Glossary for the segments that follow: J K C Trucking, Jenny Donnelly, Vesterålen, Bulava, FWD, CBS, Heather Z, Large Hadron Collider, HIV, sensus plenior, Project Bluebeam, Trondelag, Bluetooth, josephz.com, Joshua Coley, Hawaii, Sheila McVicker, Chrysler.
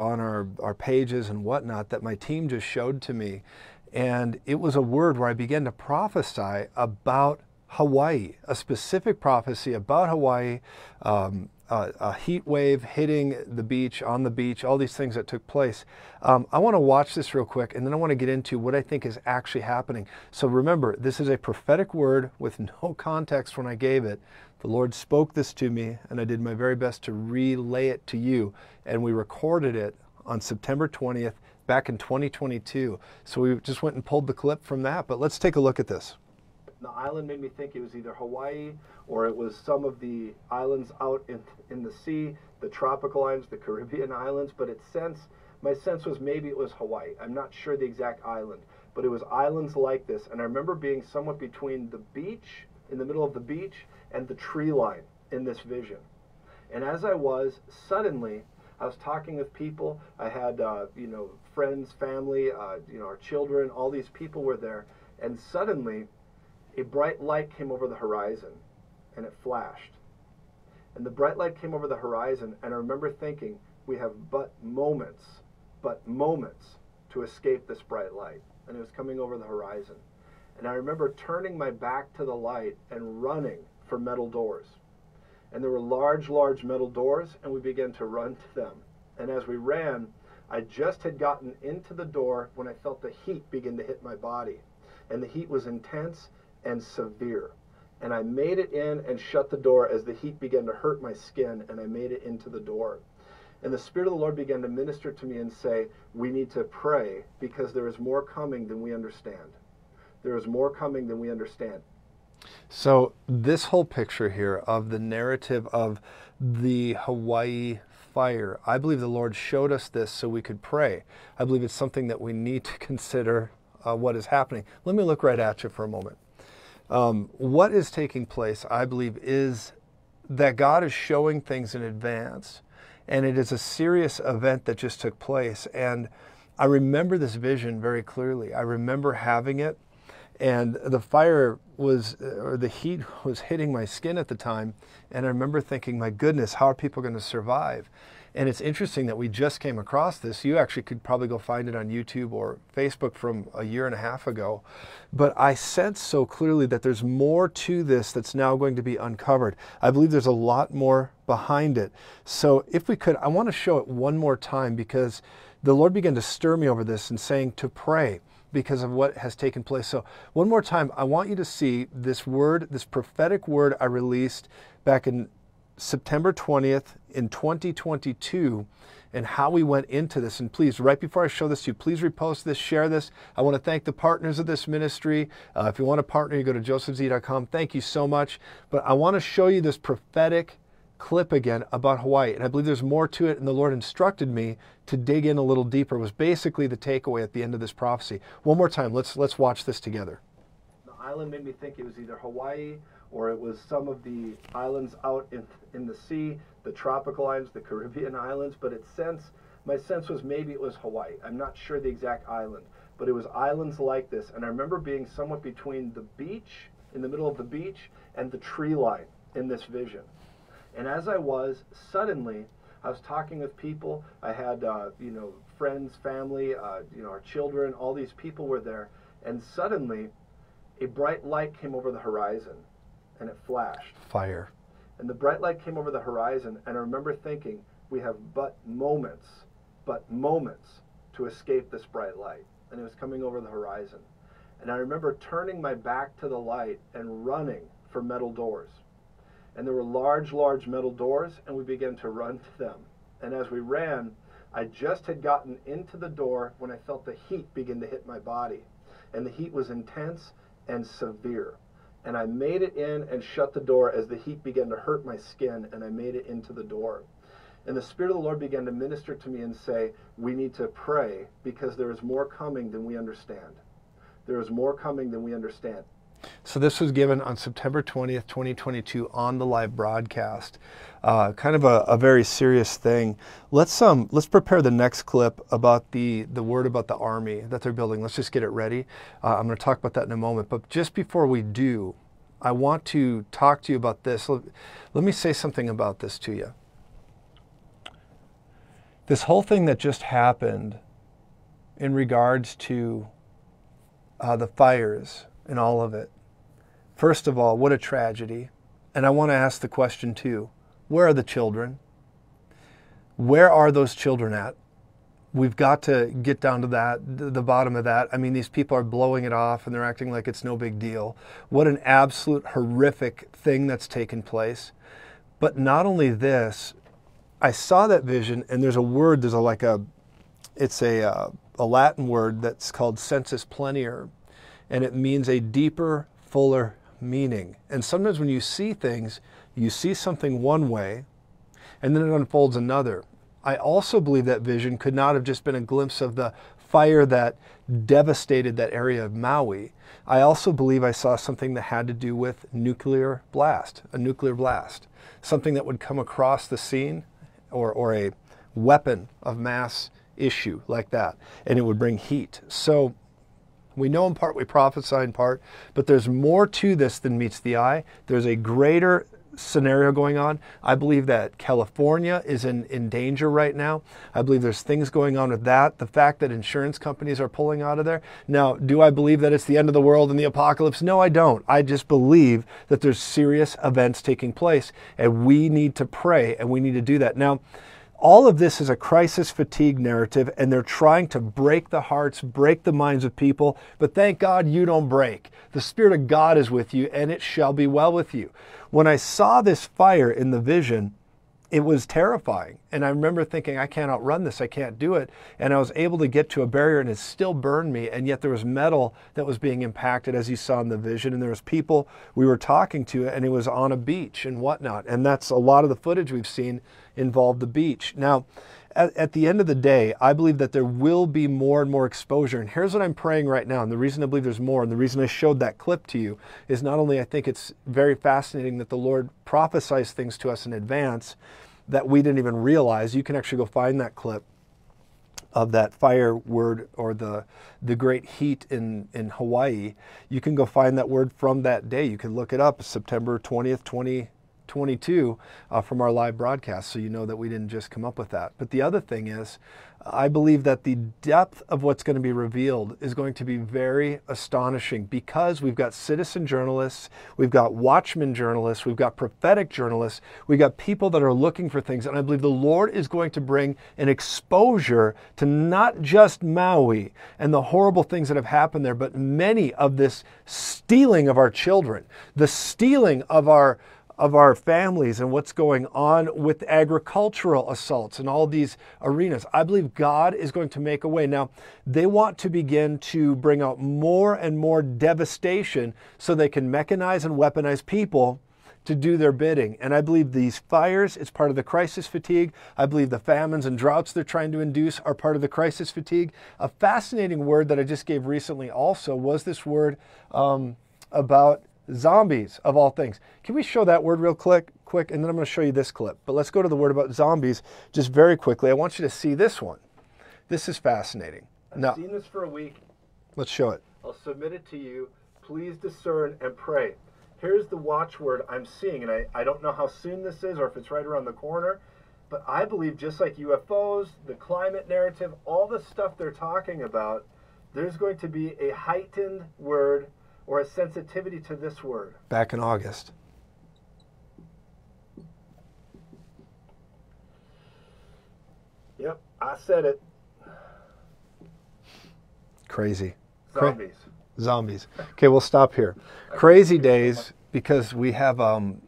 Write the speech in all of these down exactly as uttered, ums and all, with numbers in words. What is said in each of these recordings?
on our, our pages and whatnot that my team just showed to me. And it was a word where I began to prophesy about Hawaii, a specific prophecy about Hawaii, um, uh, a heat wave hitting the beach, on the beach, all these things that took place. Um, I want to watch this real quick, and then I want to get into what I think is actually happening. So remember, this is a prophetic word with no context when I gave it. The Lord spoke this to me, and I did my very best to relay it to you. And we recorded it on September twentieth, back in twenty twenty-two. So we just went and pulled the clip from that, but let's take a look at this. The island made me think it was either Hawaii or it was some of the islands out in, in the sea, the tropical islands, the Caribbean islands, but it sense, my sense was maybe it was Hawaii. I'm not sure the exact island, but it was islands like this. And I remember being somewhat between the beach, in the middle of the beach, and the tree line in this vision. And as I was, suddenly, I was talking with people. I had, uh, you know, friends, family, uh, you know, our children, all these people were there. And suddenly, a bright light came over the horizon, and it flashed. And the bright light came over the horizon, and I remember thinking, we have but moments, but moments to escape this bright light. And it was coming over the horizon. And I remember turning my back to the light and running for metal doors. And there were large, large metal doors, and we began to run to them. And as we ran, I just had gotten into the door when I felt the heat begin to hit my body. And the heat was intense and severe. And I made it in and shut the door as the heat began to hurt my skin, and I made it into the door. And the Spirit of the Lord began to minister to me and say, we need to pray because there is more coming than we understand. There is more coming than we understand. So this whole picture here of the narrative of the Hawaii fire, I believe the Lord showed us this so we could pray. I believe it's something that we need to consider uh, what is happening. Let me look right at you for a moment. Um, what is taking place, I believe, is that God is showing things in advance, and it is a serious event that just took place. And I remember this vision very clearly. I remember having it. And the fire was, or the heat was hitting my skin at the time. And I remember thinking, my goodness, how are people going to survive? And it's interesting that we just came across this. You actually could probably go find it on YouTube or Facebook from a year and a half ago. But I sense so clearly that there's more to this that's now going to be uncovered. I believe there's a lot more behind it. So if we could, I want to show it one more time because the Lord began to stir me over this and saying to pray because of what has taken place. So one more time, I want you to see this word, this prophetic word I released back in September twentieth in twenty twenty-two and how we went into this. And please, right before I show this to you, please repost this, share this. I want to thank the partners of this ministry. Uh, if you want to partner, you go to josephz dot com. Thank you so much. But I want to show you this prophetic clip again about Hawaii, and I believe there's more to it, and the Lord instructed me to dig in a little deeper was basically the takeaway at the end of this prophecy. One more time, let's let's watch this together. The island made me think it was either Hawaii or it was some of the islands out in, in the sea, the tropical islands, the Caribbean islands, but it sense, my sense was maybe it was Hawaii. I'm not sure the exact island, but it was islands like this, and I remember being somewhat between the beach, in the middle of the beach, and the tree line in this vision. And as I was, suddenly, I was talking with people. I had, uh, you know, friends, family, uh, you know, our children, all these people were there. And suddenly, a bright light came over the horizon, and it flashed. Fire. And the bright light came over the horizon, and I remember thinking, we have but moments, but moments to escape this bright light. And it was coming over the horizon. And I remember turning my back to the light and running for metal doors. And there were large, large metal doors, and we began to run to them. And as we ran, I just had gotten into the door when I felt the heat begin to hit my body. And the heat was intense and severe. And I made it in and shut the door as the heat began to hurt my skin, and I made it into the door. And the Spirit of the Lord began to minister to me and say, we need to pray because there is more coming than we understand. There is more coming than we understand. So this was given on September twentieth, twenty twenty-two on the live broadcast. Uh, kind of a, a very serious thing. Let's um let's prepare the next clip about the, the word about the army that they're building. Let's just get it ready. Uh, I'm going to talk about that in a moment. But just before we do, I want to talk to you about this. Let, let me say something about this to you. this whole thing that just happened in regards to uh, the fires and all of it, first of all, what a tragedy. And I want to ask the question too, where are the children? Where are those children at? We've got to get down to that, the bottom of that. I mean, these people are blowing it off and they're acting like it's no big deal. What an absolute horrific thing that's taken place. But not only this, I saw that vision, and there's a word, there's a, like a, it's a, uh, a Latin word that's called sensus plenior, and it means a deeper, fuller meaning. And sometimes when you see things, you see something one way, and then it unfolds another. I also believe that vision could not have just been a glimpse of the fire that devastated that area of Maui. I also believe I saw something that had to do with nuclear blast, a nuclear blast, something that would come across the scene, or, or a weapon of mass issue like that, and it would bring heat. So we know in part, we prophesy in part, but there's more to this than meets the eye. There's a greater scenario going on. I believe that California is in, in danger right now. I believe there's things going on with that. The fact that insurance companies are pulling out of there. Now, do I believe that it's the end of the world and the apocalypse? No, I don't. I just believe that there's serious events taking place, and we need to pray, and we need to do that. Now, all of this is a crisis fatigue narrative, and they're trying to break the hearts, break the minds of people, but thank God you don't break. The Spirit of God is with you, and it shall be well with you. When I saw this fire in the vision, it was terrifying, and I remember thinking, I can't outrun this, I can't do it, and I was able to get to a barrier, and it still burned me, and yet there was metal that was being impacted, as you saw in the vision, and there was people we were talking to, and it was on a beach and whatnot, and that's a lot of the footage we've seen involved the beach. Now, at, at the end of the day, I believe that there will be more and more exposure. And here's what I'm praying right now. And the reason I believe there's more, and the reason I showed that clip to you, is not only I think it's very fascinating that the Lord prophesies things to us in advance that we didn't even realize. You can actually go find that clip of that fire word, or the the great heat in, in Hawaii. You can go find that word from that day. You can look it up, September twentieth, twenty twenty-two, uh, from our live broadcast, so you know that we didn't just come up with that. But the other thing is, I believe that the depth of what's going to be revealed is going to be very astonishing, because we've got citizen journalists, we've got watchman journalists, we've got prophetic journalists, we've got people that are looking for things, and I believe the Lord is going to bring an exposure to not just Maui and the horrible things that have happened there, but many of this stealing of our children, the stealing of our of our families, and what's going on with agricultural assaults and all these arenas. I believe God is going to make a way. Now, they want to begin to bring out more and more devastation so they can mechanize and weaponize people to do their bidding. And I believe these fires, it's part of the crisis fatigue. I believe the famines and droughts they're trying to induce are part of the crisis fatigue. A fascinating word that I just gave recently also was this word um, about zombies, of all things. Can we show that word real quick, quick, and then I'm going to show you this clip. But let's go to the word about zombies just very quickly. I want you to see this one. This is fascinating. I've now, seen this for a week. Let's show it. I'll submit it to you. Please discern and pray. Here's the watchword I'm seeing, and I, I don't know how soon this is or if it's right around the corner, but I believe just like U F Os, the climate narrative, all the stuff they're talking about, there's going to be a heightened word, or a sensitivity to this word. Back in August. Yep, I said it. Crazy. Zombies. Cra zombies. Okay, we'll stop here. Crazy days, because we have, um,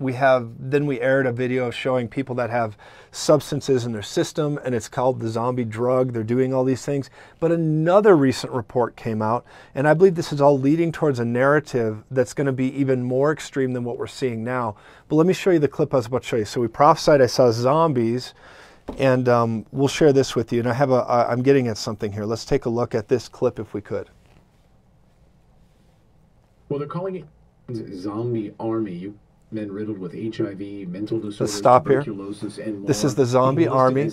we have, then we aired a video showing people that have substances in their system, and it's called the zombie drug. They're doing all these things. But another recent report came out, and I believe this is all leading towards a narrative that's going to be even more extreme than what we're seeing now. But let me show you the clip I was about to show you. So we prophesied, I saw zombies, and um, we'll share this with you. And I have a, I'm getting at something here. Let's take a look at this clip if we could. Well, they're calling it zombie army. You men riddled with H I V, mental disorders, Let's stop tuberculosis, here. and more. This is the zombie army,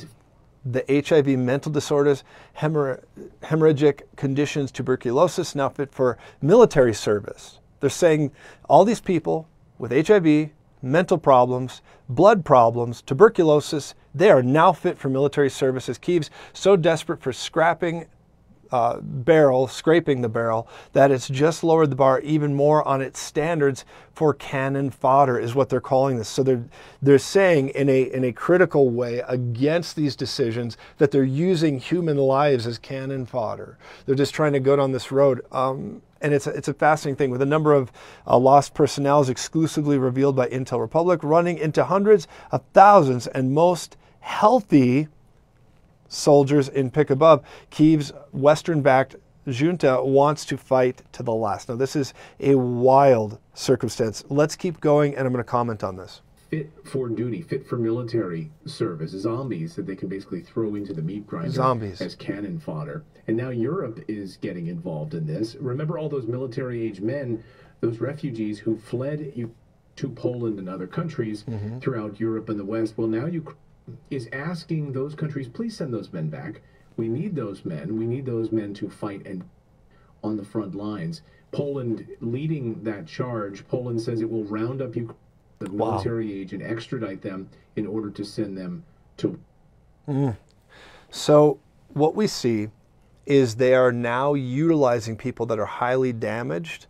the H I V, mental disorders, hemorrh hemorrhagic conditions, tuberculosis, now fit for military service. They're saying all these people with H I V, mental problems, blood problems, tuberculosis. They are now fit for military service as Kievs, so desperate for scrapping uh, barrel, scraping the barrel, that it's just lowered the bar even more on its standards for cannon fodder is what they're calling this. So they're, they're saying in a, in a critical way against these decisions that they're using human lives as cannon fodder. They're just trying to go down this road. Um, And it's a, it's a fascinating thing with a number of uh, lost personnel exclusively revealed by Intel Republic, running into hundreds of thousands and most healthy soldiers in pick above. Kiev's Western-backed junta wants to fight to the last. Now, this is a wild circumstance. Let's keep going, and I'm going to comment on this. Fit for duty, fit for military service, zombies that they can basically throw into the meat grinder zombies. as cannon fodder. And now Europe is getting involved in this. Remember all those military-age men, those refugees who fled to Poland and other countries mm-hmm. throughout Europe and the West. Well, now Ukraine is asking those countries, please send those men back. We need those men. We need those men to fight and on the front lines. Poland leading that charge. Poland says it will round up Ukraine. The military wow. age and extradite them in order to send them to. Mm. So what we see is they are now utilizing people that are highly damaged.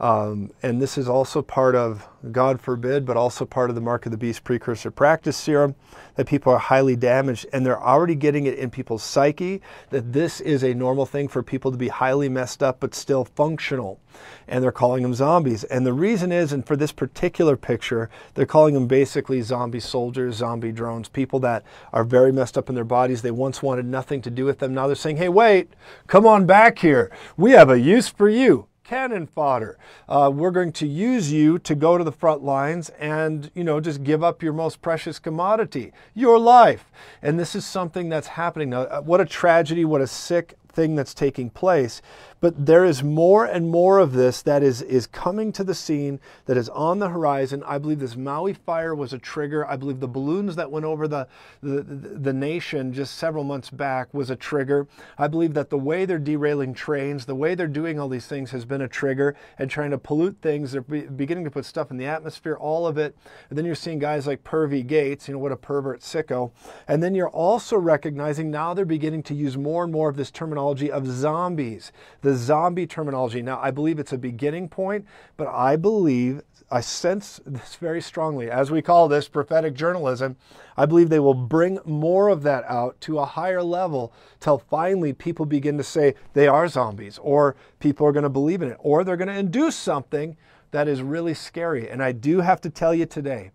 Um, and this is also part of, God forbid, but also part of the Mark of the Beast precursor practice serum, that people are highly damaged and they're already getting it in people's psyche, that this is a normal thing for people to be highly messed up but still functional. And they're calling them zombies. And the reason is, and for this particular picture, they're calling them basically zombie soldiers, zombie drones, people that are very messed up in their bodies. They once wanted nothing to do with them. Now they're saying, hey, wait, come on back here. We have a use for you. Cannon fodder. Uh, we're going to use you to go to the front lines and, you know, just give up your most precious commodity, your life. And this is something that's happening now. What a tragedy, what a sick thing that's taking place. But there is more and more of this that is, is coming to the scene, that is on the horizon. I believe this Maui fire was a trigger. I believe the balloons that went over the, the, the nation just several months back was a trigger. I believe that the way they're derailing trains, the way they're doing all these things has been a trigger and trying to pollute things. They're be, beginning to put stuff in the atmosphere, all of it. And then you're seeing guys like Pervy Gates, you know, what a pervert sicko. And then you're also recognizing now they're beginning to use more and more of this terminology of zombies. The zombie terminology. Now, I believe it's a beginning point, but I believe, I sense this very strongly, as we call this prophetic journalism, I believe they will bring more of that out to a higher level till finally people begin to say they are zombies, or people are going to believe in it, or they're going to induce something that is really scary. And I do have to tell you today,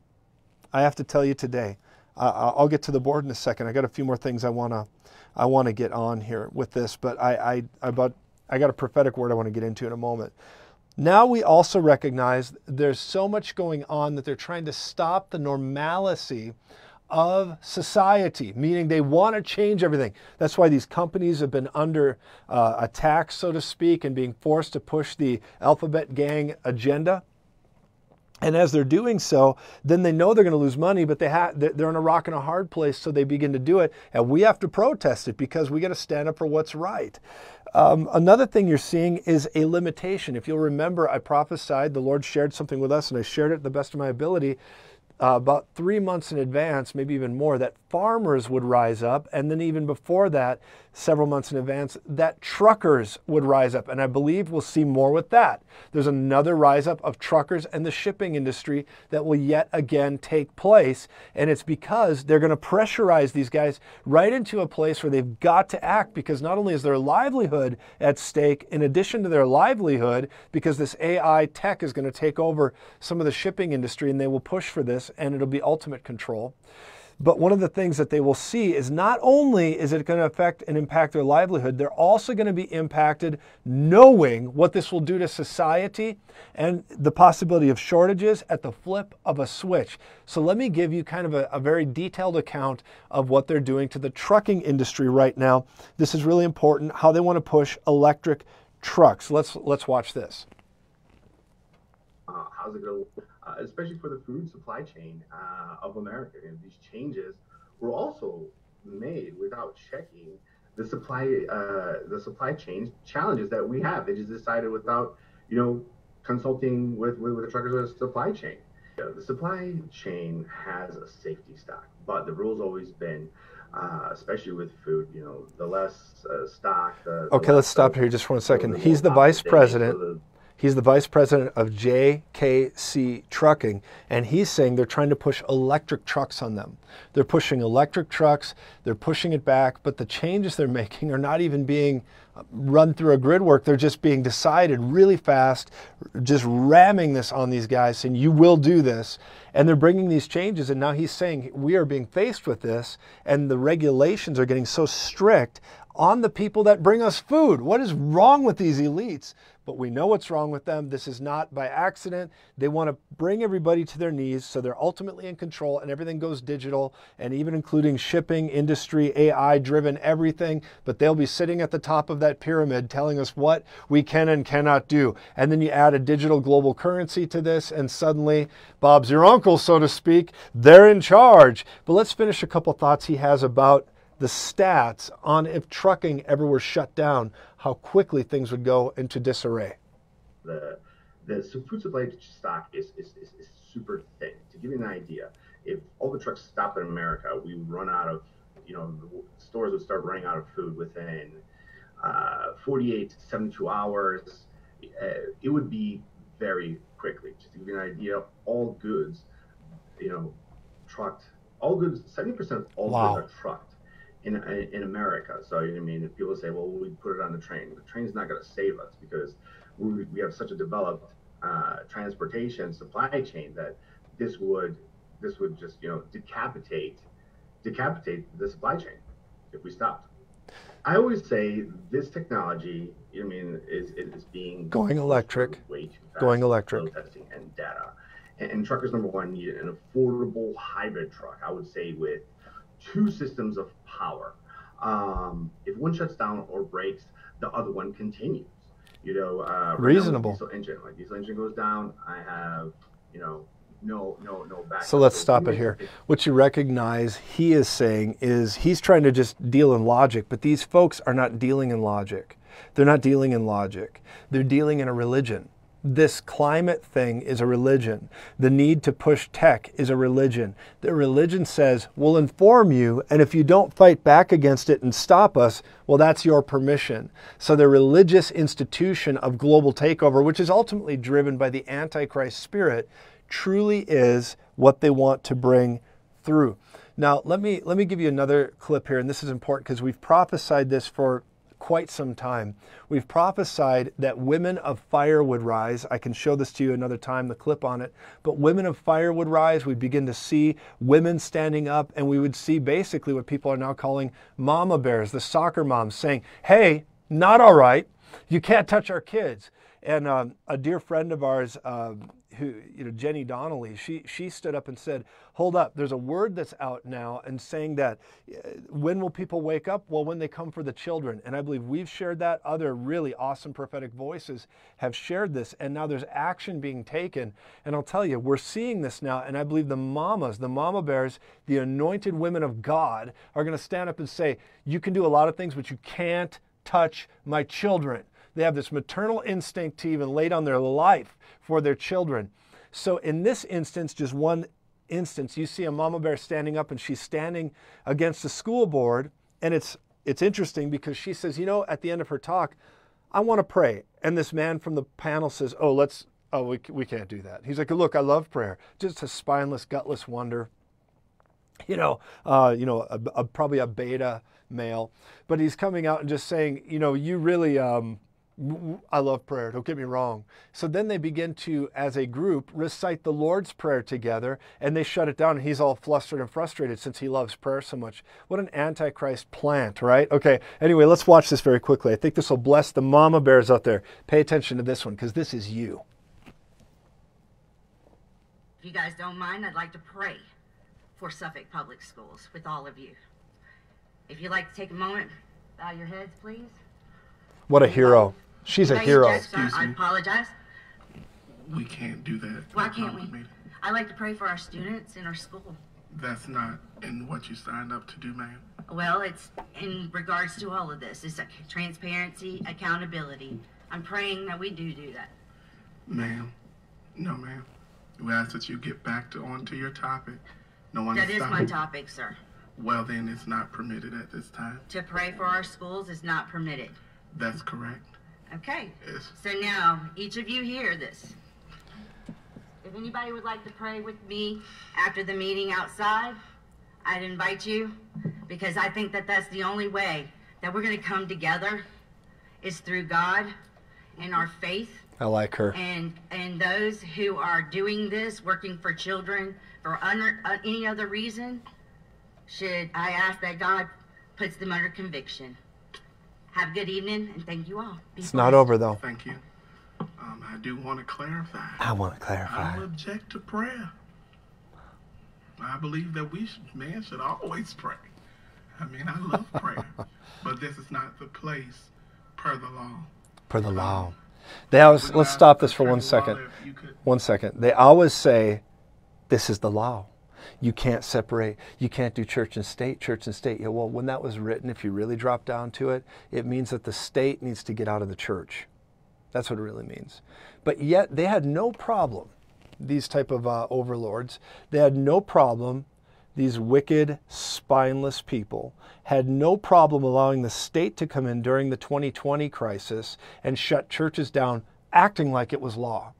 I have to tell you today, uh, I'll get to the board in a second. I got a few more things I want to I want to get on here with this, but I, I about I got a prophetic word I want to get into in a moment. Now we also recognize there's so much going on that they're trying to stop the normalcy of society, meaning they want to change everything. That's why these companies have been under uh, attack, so to speak, and being forced to push the alphabet gang agenda. And as they're doing so, then they know they're going to lose money, but they ha they're in a rock and a hard place, so they begin to do it. And we have to protest it because we got to stand up for what's right. Um, another thing you're seeing is a limitation. If you'll remember, I prophesied, the Lord shared something with us, and I shared it to the best of my ability uh, about three months in advance, maybe even more, that farmers would rise up. And then even before that, several months in advance, that truckers would rise up. And I believe we'll see more with that. There's another rise up of truckers and the shipping industry that will yet again take place. And it's because they're going to pressurize these guys right into a place where they've got to act, because not only is their livelihood at stake, in addition to their livelihood, because this A I tech is going to take over some of the shipping industry, and they will push for this, and it'll be ultimate control. But one of the things that they will see is not only is it going to affect and impact their livelihood, they're also going to be impacted knowing what this will do to society and the possibility of shortages at the flip of a switch. So let me give you kind of a, a very detailed account of what they're doing to the trucking industry right now. This is really important, how they want to push electric trucks. Let's, let's watch this. Uh, how's it going? Uh, especially for the food supply chain uh, of America. And these changes were also made without checking the supply uh, the supply chain challenges that we have. They just decided without, you know, consulting with, with, with the truckers or the supply chain. You know, the supply chain has a safety stock, but the rule's always been, uh, especially with food, you know, the less uh, stock. The, okay, the let's stop here just for one second. He's the vice president. The, He's the vice president of J K C Trucking, and he's saying they're trying to push electric trucks on them. They're pushing electric trucks, they're pushing it back, but the changes they're making are not even being run through a grid work. They're just being decided really fast, just ramming this on these guys, saying you will do this. And they're bringing these changes, and now he's saying we are being faced with this, and the regulations are getting so strict on the people that bring us food. What is wrong with these elites? But we know what's wrong with them. This is not by accident. They want to bring everybody to their knees, so they're ultimately in control, and everything goes digital, and even including shipping, industry, A I-driven, everything. But they'll be sitting at the top of that pyramid telling us what we can and cannot do. And then you add a digital global currency to this, and suddenly Bob's your uncle, so to speak. They're in charge. But let's finish a couple thoughts he has about the stats on if trucking ever were shut down, how quickly things would go into disarray. The, the food supply stock is, is, is, is super thin. To give you an idea, if all the trucks stopped in America, we would run out of, you know, the stores would start running out of food within uh, forty-eight to seventy-two hours. Uh, it would be very quickly. Just to give you an idea, all goods, you know, trucked, all goods, seventy percent of all wow. goods are trucked. In, in America. So, you know, I mean, if people say, well, we put it on the train, the train's not going to save us because we, we have such a developed uh, transportation supply chain that this would this would just, you know, decapitate decapitate the supply chain if we stopped. I always say this technology, you know, I mean, is is being going electric, way too fast, going electric, testing and data, and, and truckers number one need an affordable hybrid truck. I would say with two systems of power. Um, if one shuts down or breaks, the other one continues. You know, uh, reasonable diesel engine. Like diesel engine goes down, I have, you know, no, no, no backup. So let's stop it here. What you recognize he is saying is he's trying to just deal in logic, but these folks are not dealing in logic. They're not dealing in logic. They're dealing in a religion. This climate thing is a religion. The need to push tech is a religion. The religion says, we'll inform you, and if you don't fight back against it and stop us, well, that's your permission. So the religious institution of global takeover, which is ultimately driven by the Antichrist spirit, truly is what they want to bring through. Now, let me, let me give you another clip here, and this is important because we've prophesied this for quite some time. We've prophesied that women of fire would rise. I can show this to you another time, the clip on it, but women of fire would rise. We'd begin to see women standing up, and we would see basically what people are now calling mama bears, the soccer moms saying, hey, not all right. You can't touch our kids. And um, a dear friend of ours, uh, who, you know, Jenny Donnelly, she, she stood up and said, hold up, there's a word that's out now and saying that uh, when will people wake up? Well, when they come for the children. And I believe we've shared that. Other really awesome prophetic voices have shared this. And now there's action being taken. And I'll tell you, we're seeing this now. And I believe the mamas, the mama bears, the anointed women of God are going to stand up and say, you can do a lot of things, but you can't touch my children. They have this maternal instinct to even lay down their life for their children. So in this instance, just one instance, you see a mama bear standing up and she's standing against the school board. And it's, it's interesting because she says, you know, at the end of her talk, I want to pray. And this man from the panel says, oh, let's, oh, we, we can't do that. He's like, look, I love prayer. Just a spineless, gutless wonder. You know, uh, you know, a, a, probably a beta male, but he's coming out and just saying, you know, you really, um, I love prayer, don't get me wrong. So then they begin to, as a group, recite the Lord's Prayer together, and they shut it down, and he's all flustered and frustrated since he loves prayer so much. What an antichrist plant, right? Okay, anyway, let's watch this very quickly. I think this will bless the mama bears out there. Pay attention to this one, because this is you. If you guys don't mind, I'd like to pray for Suffolk Public Schools with all of you. If you'd like to take a moment, bow your heads, please. What a hero. She's a hero. Excuse me. I apologize. We can't do that. Why can't we? I like to pray for our students in our school. That's not in what you signed up to do, ma'am. Well, it's in regards to all of this. It's like transparency, accountability. I'm praying that we do do that. Ma'am. No, ma'am. We ask that you get back to onto your topic. No one. That is my topic, sir. Well, then it's not permitted at this time. To pray for our schools is not permitted. That's correct. Okay. Yes. So now, each of you hear this. If anybody would like to pray with me after the meeting outside, I'd invite you, because I think that that's the only way that we're going to come together is through God and our faith. I like her. And and those who are doing this, working for children, for under, uh, any other reason, should I ask that God puts them under conviction. Have a good evening, and thank you all. Be it's blessed. Not over, though. Thank you. Um, I do want to clarify. I want to clarify. I don't object to prayer. I believe that we, should, man, should always pray. I mean, I love prayer. But this is not the place per the law. Per the law. They always, let's stop this for one second. One second. They always say, this is the law. You can't separate. You can't do church and state, church and state. Yeah, well, when that was written, if you really drop down to it, it means that the state needs to get out of the church. That's what it really means. But yet they had no problem, these type of uh, overlords, they had no problem, these wicked, spineless people, had no problem allowing the state to come in during the twenty twenty crisis and shut churches down, acting like it was law.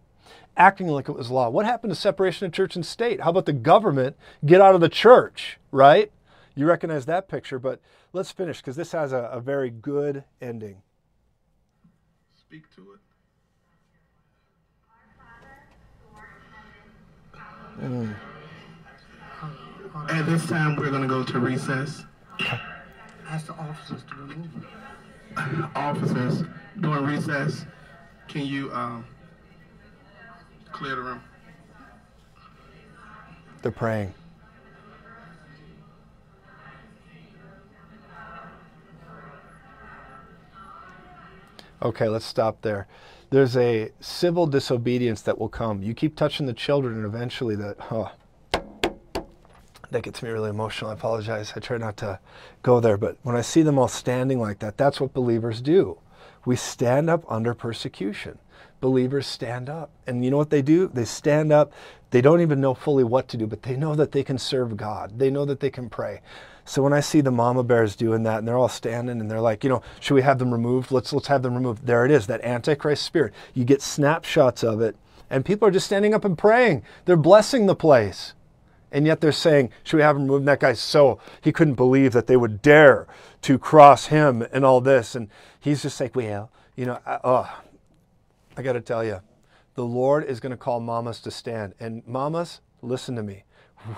Acting like it was law. What happened to separation of church and state? How about the government get out of the church, right? You recognize that picture, but let's finish because this has a, a very good ending. Speak to it. Mm. At this time, we're going to go to recess. Ask the officers to remove them. Officers, during recess, can you um, clear the room? They're praying. Okay, let's stop there. There's a civil disobedience that will come. You keep touching the children, and eventually that... Oh, that gets me really emotional. I apologize. I try not to go there, but when I see them all standing like that, that's what believers do. We stand up under persecution. Believers stand up. And you know what they do? They stand up. They don't even know fully what to do, but they know that they can serve God. They know that they can pray. So when I see the mama bears doing that and they're all standing and they're like, you know, should we have them removed? Let's, let's have them removed. There it is, that Antichrist spirit. You get snapshots of it and people are just standing up and praying. They're blessing the place. And yet they're saying, should we have him removed? That guy, so he couldn't believe that they would dare to cross him and all this. And he's just like, well, you know, I, oh, I got to tell you, the Lord is going to call mamas to stand. And mamas, listen to me.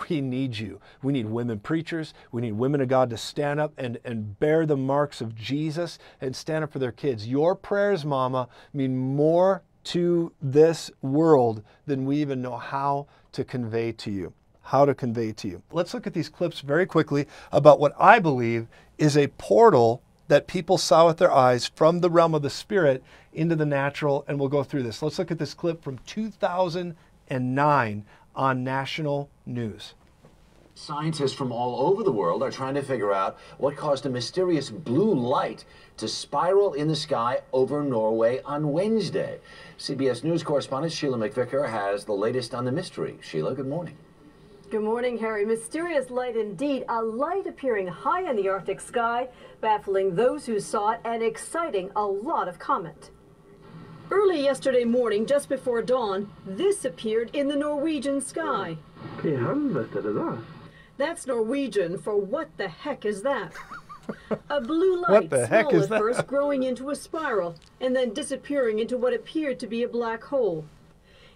We need you. We need women preachers. We need women of God to stand up and, and bear the marks of Jesus and stand up for their kids. Your prayers, mama, mean more to this world than we even know how to convey to you. how to convey to you. Let's look at these clips very quickly about what I believe is a portal that people saw with their eyes from the realm of the spirit into the natural, and we'll go through this. Let's look at this clip from two thousand nine on national news. Scientists from all over the world are trying to figure out what caused a mysterious blue light to spiral in the sky over Norway on Wednesday. C B S News correspondent Sheila McVicker has the latest on the mystery. Sheila, good morning. Good morning, Harry. Mysterious light indeed, a light appearing high in the Arctic sky, baffling those who saw it and exciting a lot of comment. Early yesterday morning, just before dawn, this appeared in the Norwegian sky. That's Norwegian for what the heck is that? A blue light, small at first, growing into a spiral and then disappearing into what appeared to be a black hole.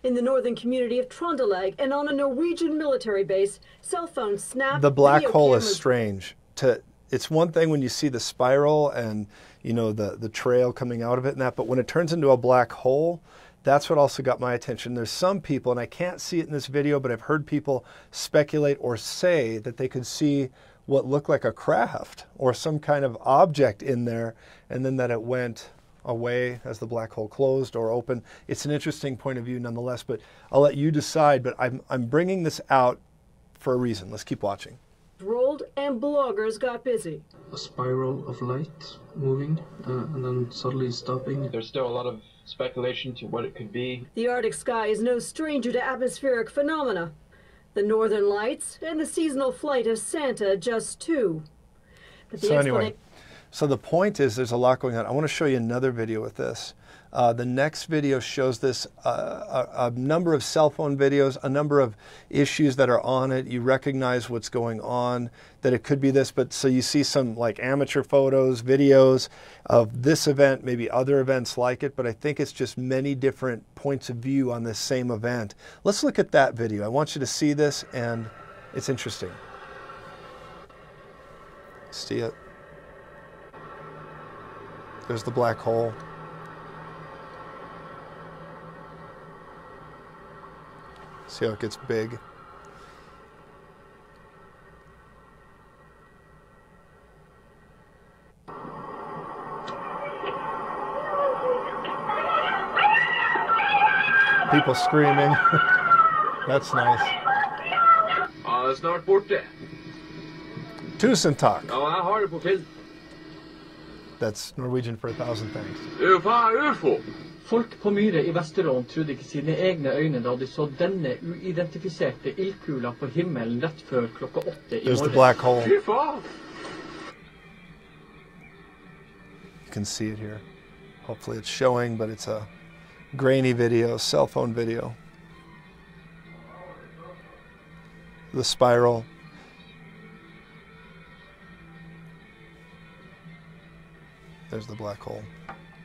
In the northern community of Trondelag and on a Norwegian military base, cell phones snapped. The black hole cameras. Is strange. To, it's one thing when you see the spiral and, you know, the, the trail coming out of it and that, but when it turns into a black hole, that's what also got my attention. There's some people, and I can't see it in this video, but I've heard people speculate or say that they could see what looked like a craft or some kind of object in there, and then that it went away as the black hole closed or open. It's an interesting point of view nonetheless, but I'll let you decide, but I'm, I'm bringing this out for a reason. Let's keep watching. Rolled and bloggers got busy. A spiral of light moving uh, and then suddenly stopping. There's still a lot of speculation to what it could be. The Arctic sky is no stranger to atmospheric phenomena. The northern lights and the seasonal flight of Santa just two. But the so anyway, so the point is there's a lot going on. I want to show you another video with this. Uh, the next video shows this, uh, a, a number of cell phone videos, a number of issues that are on it. You recognize what's going on, that it could be this, but so you see some like amateur photos, videos of this event, maybe other events like it, but I think it's just many different points of view on this same event. Let's look at that video. I want you to see this, and it's interesting. See it? There's the black hole. See how it gets big. People screaming. That's nice. Uh, start for ten. Tusen tak. That's Norwegian for a thousand thanks. Folk på Myre I Vesterålen trodde ikke sine egne øyne da de så denne uidentifiserende ildkula på himmelen rett før klokka åtte I morgen. There's the black hole. You can see it here. Hopefully it's showing, but it's a grainy video, cell phone video. The spiral. There's the black hole.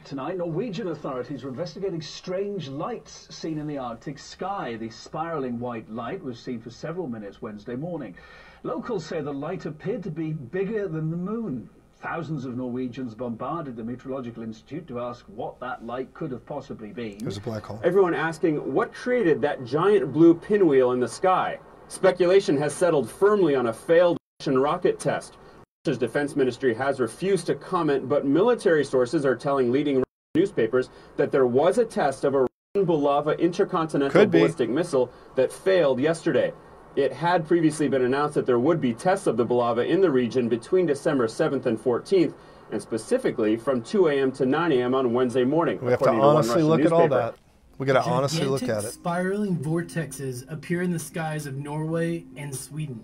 Tonight, Norwegian authorities are investigating strange lights seen in the Arctic sky. The spiraling white light was seen for several minutes Wednesday morning. Locals say the light appeared to be bigger than the moon. Thousands of Norwegians bombarded the Meteorological Institute to ask what that light could have possibly been. There's a black hole. Everyone asking what created that giant blue pinwheel in the sky. Speculation has settled firmly on a failed Russian rocket test. Russia's defense ministry has refused to comment, but military sources are telling leading newspapers that there was a test of a Russian Bulava intercontinental ballistic missile that failed yesterday. It had previously been announced that there would be tests of the Bulava in the region between December seventh and fourteenth, and specifically from two A M to nine A M on Wednesday morning. We have to honestly look at all that. We got to honestly look at it. Spiraling vortexes appear in the skies of Norway and Sweden.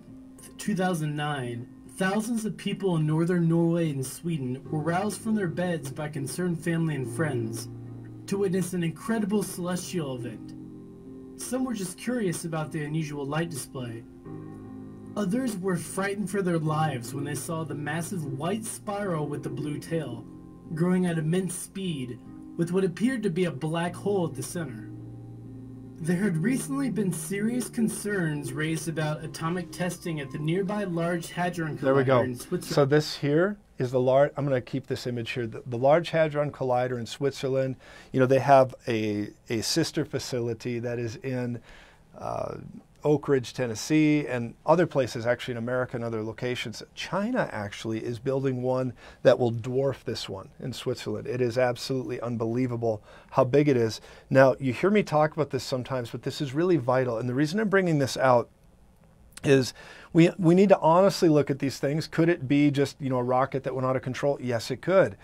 two thousand nine. Thousands of people in northern Norway and Sweden were roused from their beds by concerned family and friends to witness an incredible celestial event. Some were just curious about the unusual light display. Others were frightened for their lives when they saw the massive white spiral with the blue tail, growing at immense speed with what appeared to be a black hole at the center. There had recently been serious concerns raised about atomic testing at the nearby Large Hadron Collider. There we go. In Switzerland. So this here is the large, I'm going to keep this image here, the, the Large Hadron Collider in Switzerland. You know, they have a, a sister facility that is in uh, Oak Ridge, Tennessee, and other places actually in America and other locations. China actually is building one that will dwarf this one in Switzerland. It is absolutely unbelievable how big it is. Now, you hear me talk about this sometimes, but this is really vital. And the reason I'm bringing this out is we, we need to honestly look at these things. Could it be just, you know, a rocket that went out of control? Yes, it could.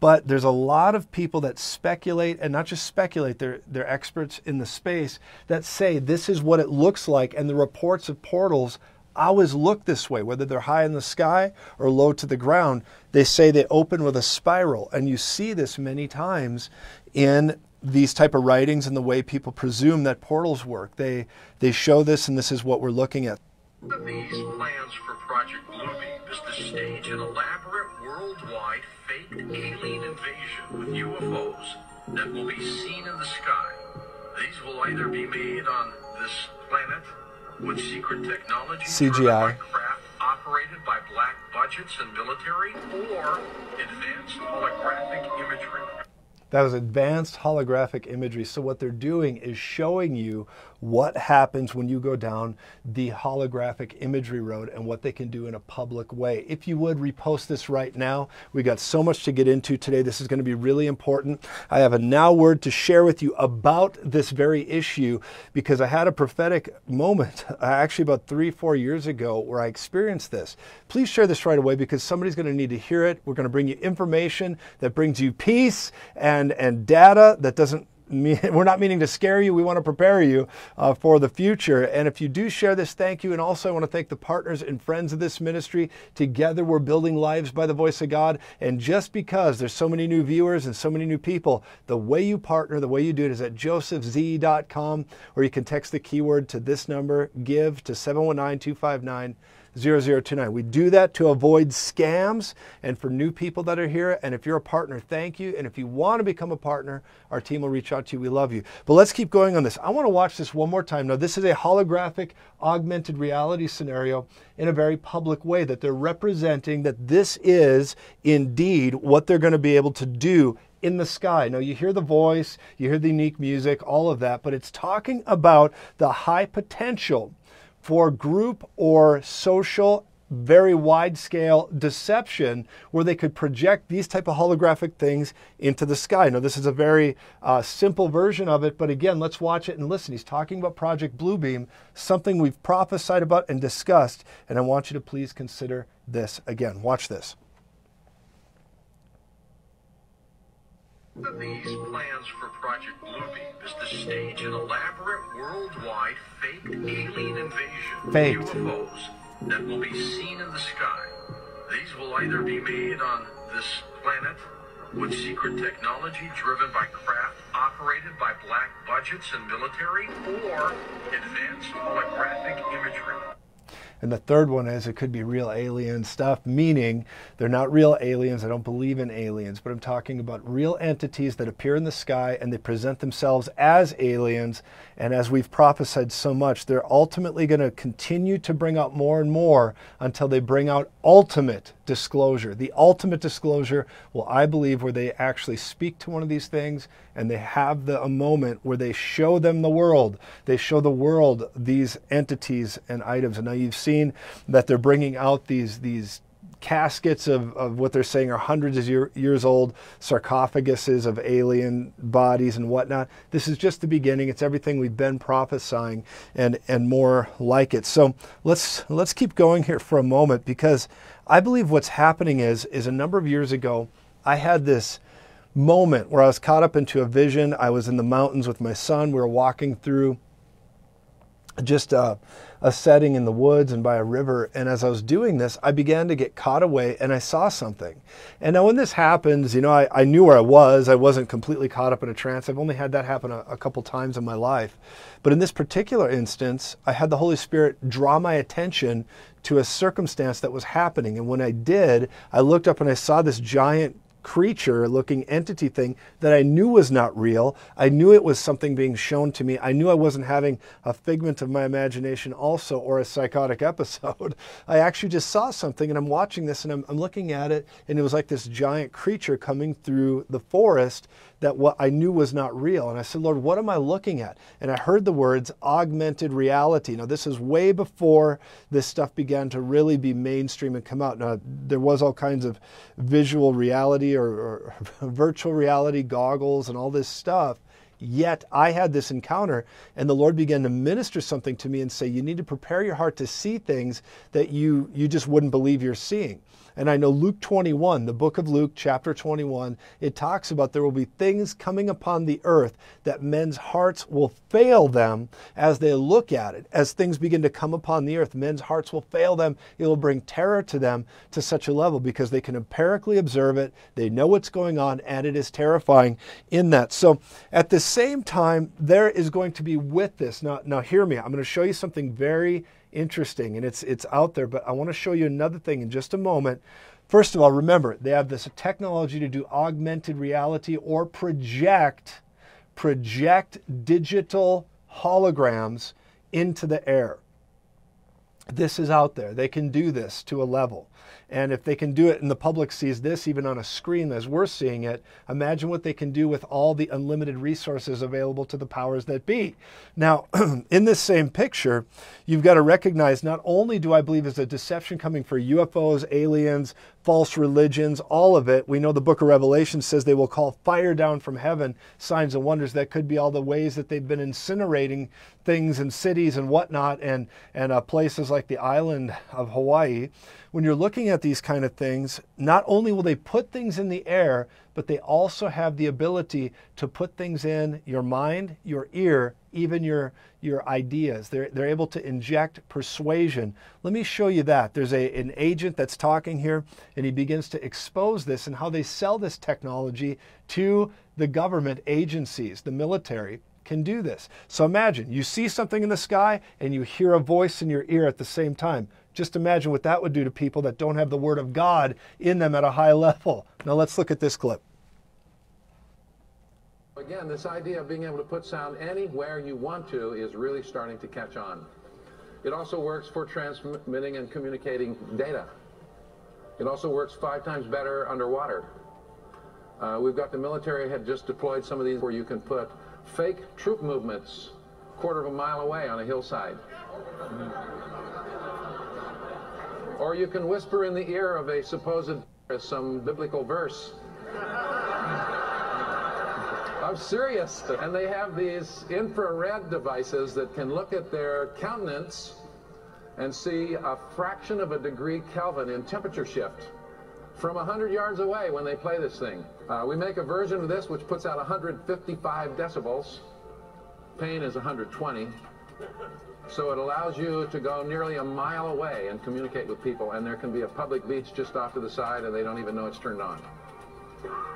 But there's a lot of people that speculate, and not just speculate, they're, they're experts in the space, that say this is what it looks like, and the reports of portals always look this way, whether they're high in the sky or low to the ground. They say they open with a spiral, and you see this many times in these type of writings and the way people presume that portals work. They, they show this, and this is what we're looking at. One of these plans for Project Bluebeam is to stage an elaborate worldwide faked alien invasion with U F Os that will be seen in the sky. These will either be made on this planet with secret technology, C G I, craft operated by black budgets and military, or advanced holographic imagery. That was advanced holographic imagery. So what they're doing is showing you what happens when you go down the holographic imagery road and what they can do in a public way. If you would, repost this right now. We got so much to get into today. This is going to be really important. I have a now word to share with you about this very issue because I had a prophetic moment actually about three, four years ago where I experienced this. Please share this right away because somebody's going to need to hear it. We're going to bring you information that brings you peace and, and data that doesn't mean, we're not meaning to scare you. We want to prepare you uh, for the future. And if you do share this, thank you. And also I want to thank the partners and friends of this ministry. Together we're building lives by the voice of God. And just because there's so many new viewers and so many new people, the way you partner, the way you do it is at joseph z dot com, or you can text the keyword to this number, give, to seven one nine, two five nine, zero zero two nine. We do that to avoid scams and for new people that are here. And if you're a partner, thank you. And if you want to become a partner, our team will reach out to you. We love you. But let's keep going on this. I want to watch this one more time. Now, this is a holographic augmented reality scenario in a very public way that they're representing that this is indeed what they're going to be able to do in the sky. Now you hear the voice, you hear the unique music, all of that, but it's talking about the high potential for group or social, very wide scale deception where they could project these type of holographic things into the sky. Now this is a very uh, simple version of it, but again, let's watch it and listen. He's talking about Project Bluebeam, something we've prophesied about and discussed, and I want you to please consider this again. Watch this. These plans for Project Bluebeam is to stage an elaborate worldwide faked alien invasion of U F Os that will be seen in the sky. These will either be made on this planet with secret technology driven by craft operated by black budgets and military, or advanced holographic imagery. And the third one is it could be real alien stuff, meaning they're not real aliens. I don't believe in aliens, but I'm talking about real entities that appear in the sky and they present themselves as aliens. And as we've prophesied so much, they're ultimately going to continue to bring out more and more until they bring out ultimate disclosure. The ultimate disclosure, well, I believe, where they actually speak to one of these things and they have the a moment where they show them the world. They show the world these entities and items. And now you've seen that they're bringing out these these caskets of, of what they're saying are hundreds of year, years old, sarcophaguses of alien bodies and whatnot. This is just the beginning. It's everything we've been prophesying and, and more like it. So let's, let's keep going here for a moment, because I believe what's happening is, is a number of years ago, I had this moment where I was caught up into a vision. I was in the mountains with my son. We were walking through just a, a setting in the woods and by a river. And as I was doing this, I began to get caught away and I saw something. And now when this happens, you know, I, I knew where I was. I wasn't completely caught up in a trance. I've only had that happen a, a couple times in my life. But in this particular instance, I had the Holy Spirit draw my attention to a circumstance that was happening. And when I did, I looked up and I saw this giant creature looking entity thing that I knew was not real. I knew it was something being shown to me. I knew I wasn't having a figment of my imagination also, or a psychotic episode. I actually just saw something, and I'm watching this and I'm, I'm looking at it, and it was like this giant creature coming through the forest that what I knew was not real. And I said, Lord, what am I looking at? And I heard the words augmented reality. Now this is way before this stuff began to really be mainstream and come out. Now there was all kinds of visual reality Or, or virtual reality goggles and all this stuff. Yet I had this encounter, and the Lord began to minister something to me and say, you need to prepare your heart to see things that you, you just wouldn't believe you're seeing. And I know Luke twenty-one, the book of Luke, chapter twenty-one, it talks about there will be things coming upon the earth that men's hearts will fail them as they look at it. As things begin to come upon the earth, men's hearts will fail them. It will bring terror to them to such a level because they can empirically observe it. They know what's going on, and it is terrifying in that. So at the same time, there is going to be with this. Now, now hear me. I'm going to show you something very interesting, and it's it's out there, but I want to show you another thing in just a moment. First of all, remember, they have this technology to do augmented reality or project project digital holograms into the air. This is out there. They can do this to a level. And if they can do it and the public sees this even on a screen as we're seeing it, imagine what they can do with all the unlimited resources available to the powers that be. Now, in this same picture, you've got to recognize not only do I believe there's a deception coming for U F Os, aliens, false religions, all of it. We know the book of Revelation says they will call fire down from heaven, signs and wonders. That could be all the ways that they've been incinerating things in cities and whatnot, and, and uh, places like the island of Hawaii. When you're looking at these kind of things, not only will they put things in the air, but they also have the ability to put things in your mind, your ear, even your, your ideas. They're, they're able to inject persuasion. Let me show you that. There's a, an agent that's talking here, and he begins to expose this and how they sell this technology to the government agencies. The military can do this. So imagine you see something in the sky and you hear a voice in your ear at the same time. Just imagine what that would do to people that don't have the Word of God in them at a high level. Now let's look at this clip. Again, this idea of being able to put sound anywhere you want to is really starting to catch on. It also works for transmitting and communicating data. It also works five times better underwater. Uh, we've got the military had just deployed some of these where you can put fake troop movements a quarter of a mile away on a hillside. Or you can whisper in the ear of a supposed some biblical verse. I'm serious. And they have these infrared devices that can look at their countenance and see a fraction of a degree Kelvin in temperature shift from one hundred yards away when they play this thing. Uh, we make a version of this which puts out one hundred fifty-five decibels. Pain is one hundred twenty. So it allows you to go nearly a mile away and communicate with people, and there can be a public beach just off to the side and they don't even know it's turned on.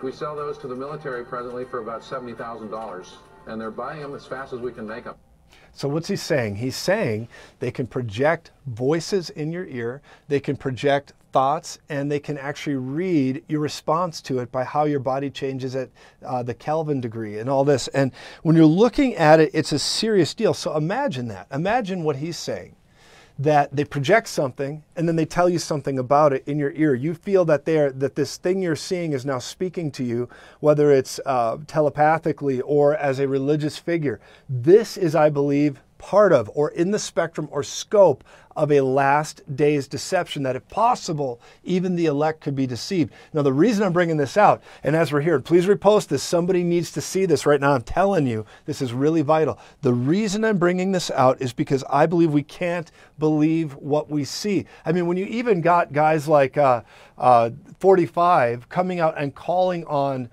We sell those to the military presently for about seventy thousand dollars, and they're buying them as fast as we can make them. So what's he saying? He's saying they can project voices in your ear, they can project thoughts, and they can actually read your response to it by how your body changes at uh, the Kelvin degree and all this. And when you're looking at it, it's a serious deal. So imagine that. Imagine what he's saying, that they project something and then they tell you something about it in your ear. You feel that they're, that this thing you're seeing is now speaking to you, whether it's uh, telepathically or as a religious figure. This is, I believe, part of or in the spectrum or scope of a last day's deception, that if possible, even the elect could be deceived. Now, the reason I'm bringing this out, and as we're here, please repost this. Somebody needs to see this right now. I'm telling you, this is really vital. The reason I'm bringing this out is because I believe we can't believe what we see. I mean, when you even got guys like uh, uh, forty-five coming out and calling on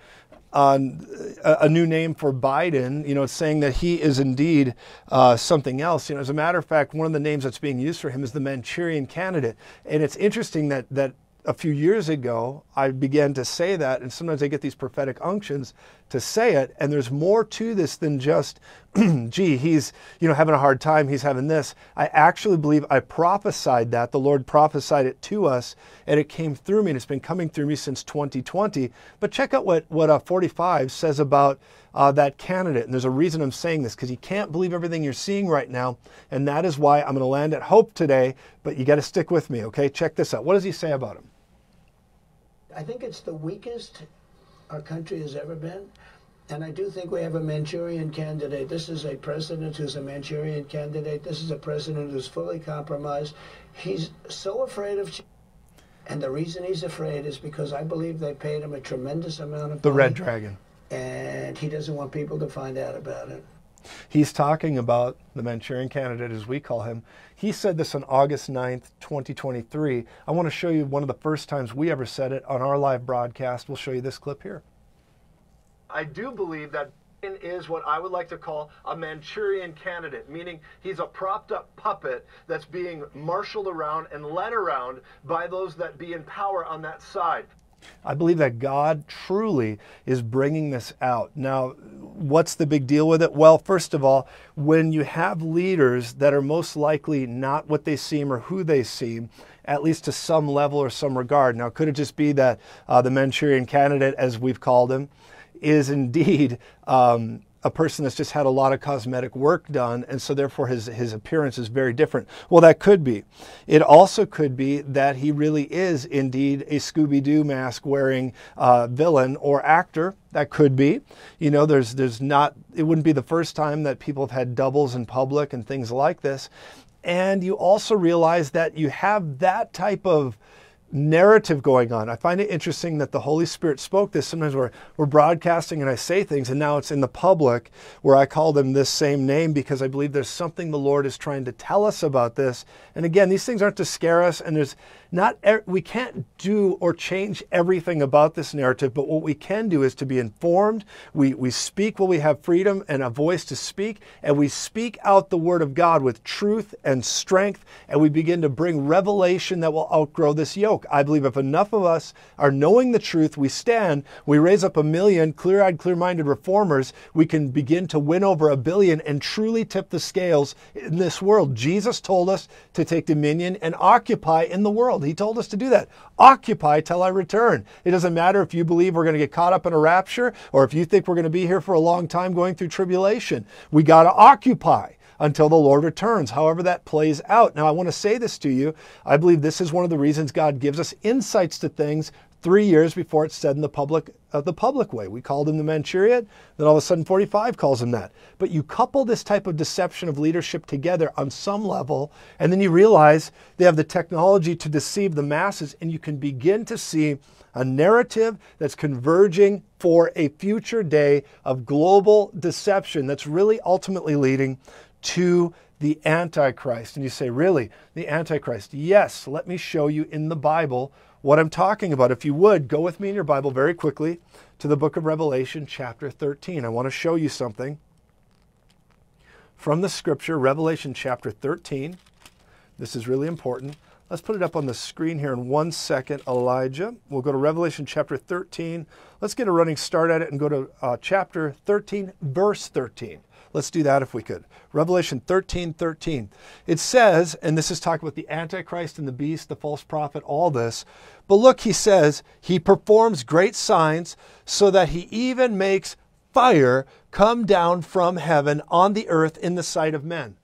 on a new name for Biden, you know, saying that he is indeed uh, something else. You know, as a matter of fact, one of the names that's being used for him is the Manchurian Candidate. And it's interesting that, that a few years ago, I began to say that, and sometimes I get these prophetic unctions to say it, and there's more to this than just, gee, he's, you know, having a hard time, he's having this. I actually believe I prophesied that. The Lord prophesied it to us, and it came through me, and it's been coming through me since twenty twenty. But check out what, what uh, forty-five says about uh, that candidate, and there's a reason I'm saying this, because you can't believe everything you're seeing right now, and that is why I'm going to land at hope today, but you got to stick with me, okay? Check this out. What does he say about him? I think it's the weakest our country has ever been. And I do think we have a Manchurian candidate. This is a president who's a Manchurian candidate. This is a president who's fully compromised. He's so afraid of change. And the reason he's afraid is because I believe they paid him a tremendous amount of money. The red dragon. And he doesn't want people to find out about it. He's talking about the Manchurian Candidate, as we call him. He said this on August ninth, twenty twenty-three. I want to show you one of the first times we ever said it on our live broadcast. We'll show you this clip here. I do believe that Biden is what I would like to call a Manchurian Candidate, meaning he's a propped up puppet that's being marshaled around and led around by those that be in power on that side. I believe that God truly is bringing this out. Now, what's the big deal with it? Well, first of all, when you have leaders that are most likely not what they seem or who they seem, at least to some level or some regard. Now, could it just be that uh, the Manchurian Candidate, as we've called him, is indeed um, a person that's just had a lot of cosmetic work done, and so therefore his, his appearance is very different. Well, that could be. It also could be that he really is indeed a Scooby-Doo mask wearing uh, villain or actor. That could be. You know, there's, there's not, it wouldn't be the first time that people have had doubles in public and things like this. And you also realize that you have that type of narrative going on. I find it interesting that the Holy Spirit spoke this. Sometimes we're, we're broadcasting and I say things, and now it's in the public where I call them this same name, because I believe there's something the Lord is trying to tell us about this. And again, these things aren't to scare us, and there's not, we can't do or change everything about this narrative, but what we can do is to be informed. We, we speak when we have freedom and a voice to speak, and we speak out the Word of God with truth and strength, and we begin to bring revelation that will outgrow this yoke. I believe if enough of us are knowing the truth, we stand, we raise up a million clear-eyed, clear-minded reformers, we can begin to win over a billion and truly tip the scales in this world. Jesus told us to take dominion and occupy in the world. He told us to do that. Occupy till I return. It doesn't matter if you believe we're going to get caught up in a rapture, or if you think we're going to be here for a long time going through tribulation. We got to occupy until the Lord returns, however that plays out. Now, I want to say this to you. I believe this is one of the reasons God gives us insights to things three years before it's said in the public, uh, the public way. We called him the Manchuriot, then all of a sudden forty-five calls him that. But you couple this type of deception of leadership together on some level, and then you realize they have the technology to deceive the masses, and you can begin to see a narrative that's converging for a future day of global deception that's really ultimately leading to the Antichrist. And you say, really? The Antichrist? Yes, let me show you in the Bible what I'm talking about. If you would, go with me in your Bible very quickly to the book of Revelation chapter thirteen. I want to show you something from the scripture, Revelation chapter thirteen. This is really important. Let's put it up on the screen here in one second, Elijah. We'll go to Revelation chapter thirteen. Let's get a running start at it and go to uh, chapter thirteen, verse thirteen. Let's do that if we could. Revelation thirteen, thirteen. It says, and this is talking about the Antichrist and the beast, the false prophet, all this. But look, he says, he performs great signs so that he even makes fire come down from heaven on the earth in the sight of men.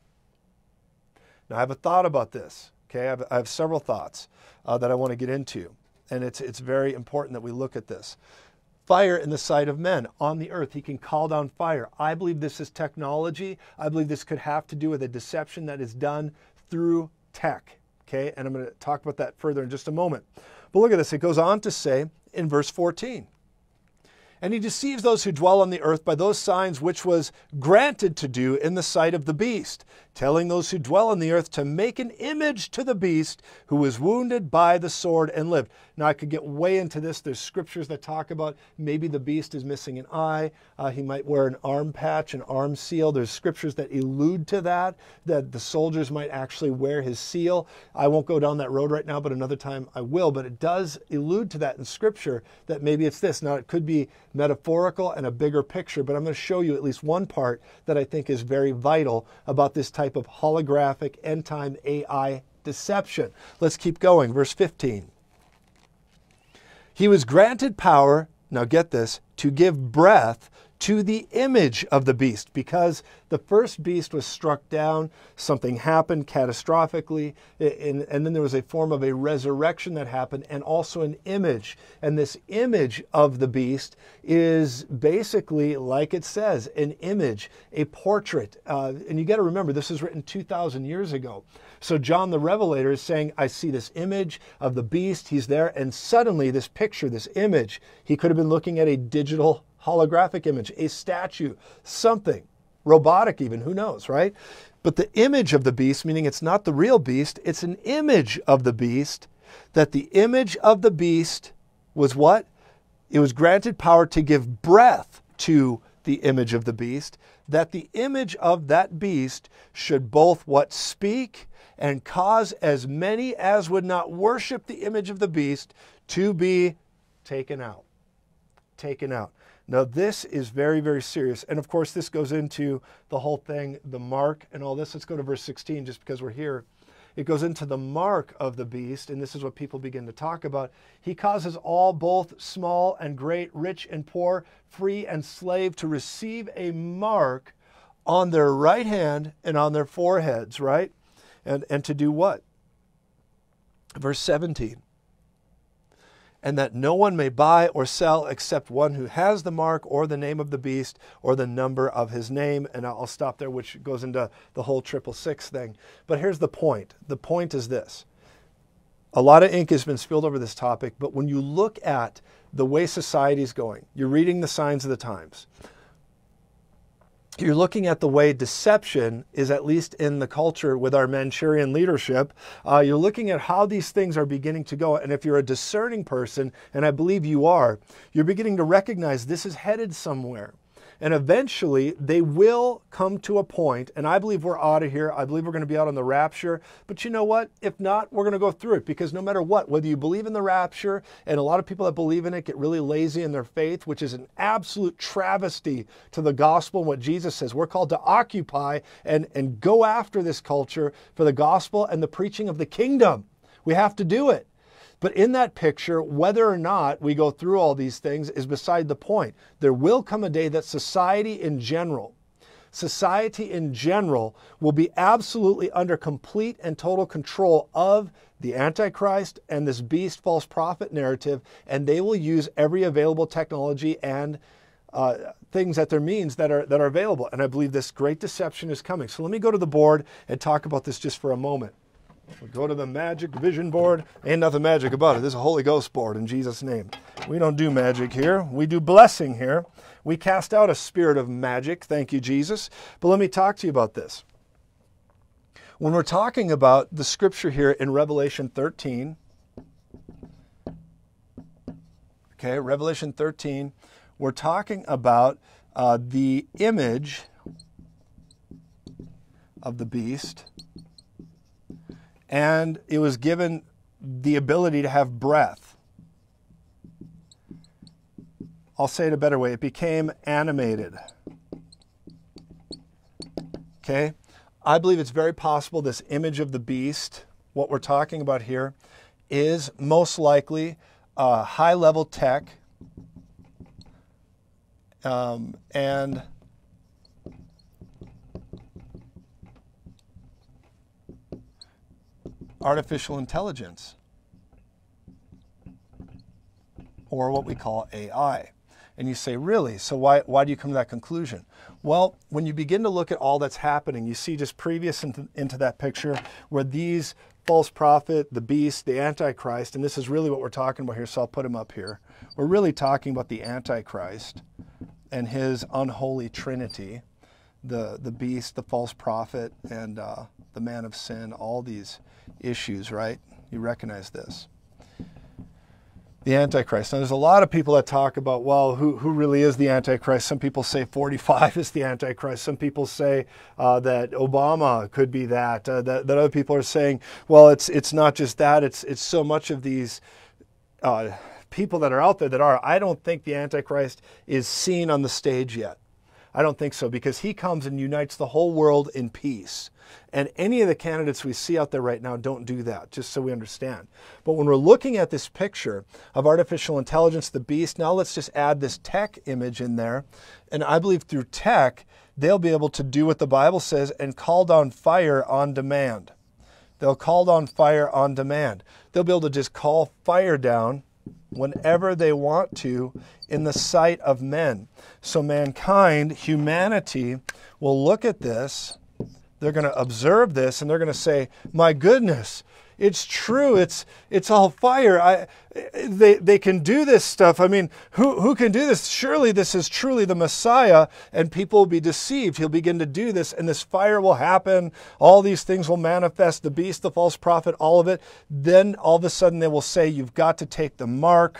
Now, I have a thought about this. Okay, I have, I have several thoughts uh, that I want to get into. And it's, it's very important that we look at this. Fire in the sight of men on the earth. He can call down fire. I believe this is technology. I believe this could have to do with a deception that is done through tech. Okay, and I'm going to talk about that further in just a moment. But look at this. It goes on to say in verse fourteen, and he deceives those who dwell on the earth by those signs which was granted to do in the sight of the beast, telling those who dwell on the earth to make an image to the beast who was wounded by the sword and lived. Now, I could get way into this. There's scriptures that talk about maybe the beast is missing an eye. Uh, he might wear an arm patch, an arm seal. There's scriptures that allude to that, that the soldiers might actually wear his seal. I won't go down that road right now, but another time I will. But it does allude to that in scripture, that maybe it's this. Now, it could be metaphorical and a bigger picture, but I'm going to show you at least one part that I think is very vital about this type of holographic end-time A I deception. Let's keep going. Verse fifteen. He was granted power, now get this, to give breath to the image of the beast, because the first beast was struck down, something happened catastrophically, and, and then there was a form of a resurrection that happened, and also an image. And this image of the beast is basically, like it says, an image, a portrait. Uh, and you got to remember, this was written two thousand years ago. So John the Revelator is saying, I see this image of the beast, he's there, and suddenly this picture, this image, he could have been looking at a digital holographic image, a statue, something, robotic even, who knows, right? But the image of the beast, meaning it's not the real beast, it's an image of the beast, that the image of the beast was what? It was granted power to give breath to the image of the beast, that the image of that beast should both what? Speak and cause as many as would not worship the image of the beast to be taken out. Taken out. Now, this is very, very serious. And of course, this goes into the whole thing, the mark and all this. Let's go to verse sixteen, just because we're here. It goes into the mark of the beast, and this is what people begin to talk about. He causes all, both small and great, rich and poor, free and slave, to receive a mark on their right hand and on their foreheads, right? And, and to do what? Verse seventeen. And that no one may buy or sell except one who has the mark or the name of the beast or the number of his name. And I'll stop there, which goes into the whole triple six thing. But here's the point. The point is this. A lot of ink has been spilled over this topic, but when you look at the way society's going, you're reading the signs of the times. You're looking at the way deception is, at least in the culture with our Manchurian leadership. Uh, you're looking at how these things are beginning to go. And if you're a discerning person, and I believe you are, you're beginning to recognize this is headed somewhere. And eventually they will come to a point, and I believe we're out of here. I believe we're going to be out on the rapture. But you know what? If not, we're going to go through it, because no matter what, whether you believe in the rapture, and a lot of people that believe in it get really lazy in their faith, which is an absolute travesty to the gospel and what Jesus says. We're called to occupy and, and go after this culture for the gospel and the preaching of the kingdom. We have to do it. But in that picture, whether or not we go through all these things is beside the point. There will come a day that society in general, society in general will be absolutely under complete and total control of the Antichrist and this beast false prophet narrative, and they will use every available technology and uh, things at their means that are, that are available. And I believe this great deception is coming. So let me go to the board and talk about this just for a moment. We go to the magic vision board. Ain't nothing magic about it. This is a Holy Ghost board in Jesus' name. We don't do magic here. We do blessing here. We cast out a spirit of magic. Thank you, Jesus. But let me talk to you about this. When we're talking about the scripture here in Revelation thirteen, okay, Revelation thirteen, we're talking about uh, the image of the beast. And it was given the ability to have breath. I'll say it a better way. It became animated. Okay? I believe it's very possible this image of the beast, what we're talking about here, is most likely uh, high-level tech um, and... artificial intelligence, or what we call A I. And you say, really? So why, why do you come to that conclusion? Well, when you begin to look at all that's happening, you see just previous into, into that picture where these false prophet, the beast, the Antichrist, and this is really what we're talking about here, so I'll put him up here. We're really talking about the Antichrist and his unholy trinity, the, the beast, the false prophet, and uh, the man of sin, all these issues, right? You recognize this. The Antichrist. Now, there's a lot of people that talk about, well, who, who really is the Antichrist? Some people say forty-five is the Antichrist. Some people say uh, that Obama could be that, uh, that. That other people are saying, well, it's it's not just that. It's, it's so much of these uh, people that are out there that are. I don't think the Antichrist is seen on the stage yet. I don't think so, because he comes and unites the whole world in peace. And any of the candidates we see out there right now don't do that, just so we understand. But when we're looking at this picture of artificial intelligence, the beast, now let's just add this tech image in there. And I believe through tech, they'll be able to do what the Bible says and call down fire on demand. They'll call down fire on demand. They'll be able to just call fire down whenever they want to in the sight of men. So mankind, humanity, will look at this. They're going to observe this, and they're going to say, my goodness, it's true. It's, it's all fire. I, they, they can do this stuff. I mean, who, who can do this? Surely this is truly the Messiah, and people will be deceived. He'll begin to do this, and this fire will happen. All these things will manifest, the beast, the false prophet, all of it. Then all of a sudden they will say, you've got to take the mark.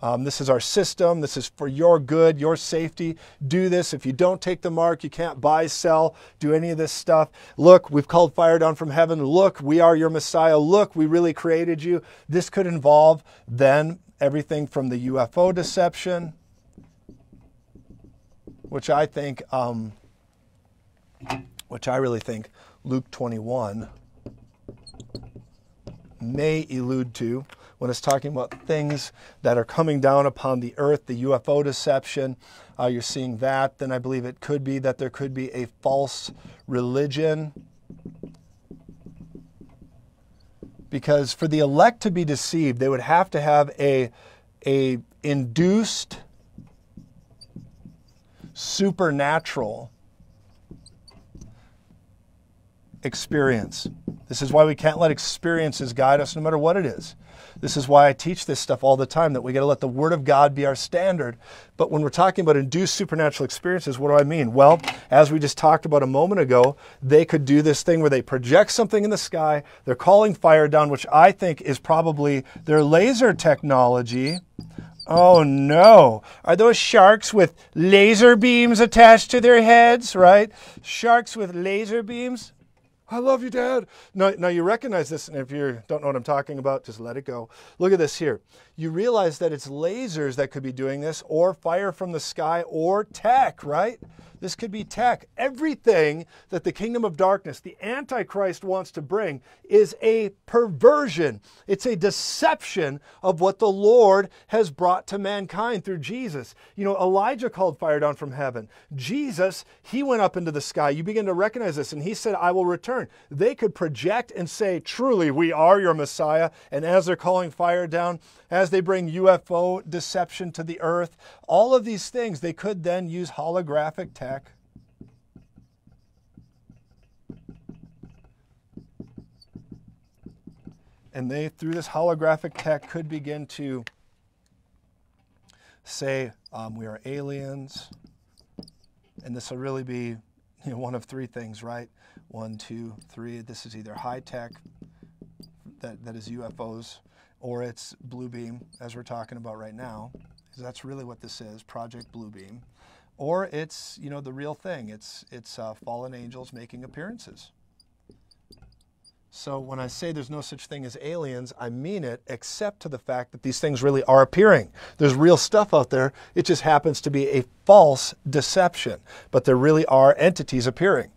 Um, this is our system. This is for your good, your safety. Do this. If you don't take the mark, you can't buy, sell, do any of this stuff. Look, we've called fire down from heaven. Look, we are your Messiah. Look, we really created you. This could involve then everything from the U F O deception, which I think, um, which I really think Luke twenty-one may allude to when it's talking about things that are coming down upon the earth, the U F O deception. Uh, you're seeing that. Then I believe it could be that there could be a false religion. Because for the elect to be deceived, they would have to have a, a induced supernatural experience. This is why we can't let experiences guide us no matter what it is. This is why I teach this stuff all the time, that we got to let the Word of God be our standard. But when we're talking about induced supernatural experiences, what do I mean? Well, as we just talked about a moment ago, they could do this thing where they project something in the sky, they're calling fire down, which I think is probably their laser technology. Oh no, are those sharks with laser beams attached to their heads, right? Sharks with laser beams? I love you, Dad. Now, now you recognize this, and if you don't know what I'm talking about, just let it go. Look at this here. You realize that it's lasers that could be doing this, or fire from the sky, or tech, right? This could be tech. Everything that the kingdom of darkness, the Antichrist, wants to bring is a perversion. It's a deception of what the Lord has brought to mankind through Jesus. You know, Elijah called fire down from heaven. Jesus, he went up into the sky. You begin to recognize this, and he said, I will return. They could project and say, truly, we are your Messiah. And as they're calling fire down, as they bring U F O deception to the earth, all of these things, they could then use holographic tech and they, through this holographic tech, could begin to say, um, we are aliens. And this will really be, you know, one of three things, right? One, two, three. This is either high tech, that, that is U F Os, or it's Bluebeam, as we're talking about right now. That's really what this is, Project Bluebeam. Or it's, you know, the real thing. It's, it's uh, fallen angels making appearances. So when I say there's no such thing as aliens, I mean it, except to the fact that these things really are appearing. There's real stuff out there. It just happens to be a false deception, but there really are entities appearing.